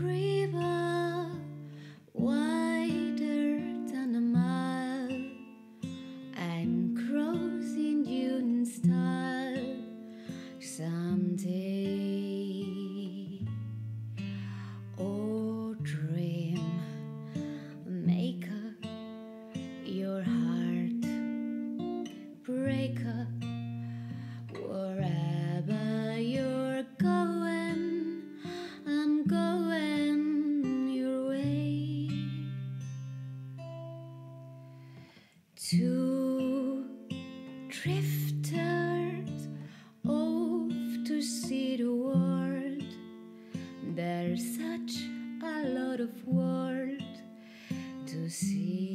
river wider than a mile. I'm crossing you in style someday. Oh, dream maker, your heart breaker, wherever you're going. Two drifters off to see the world. There's such a lot of world to see.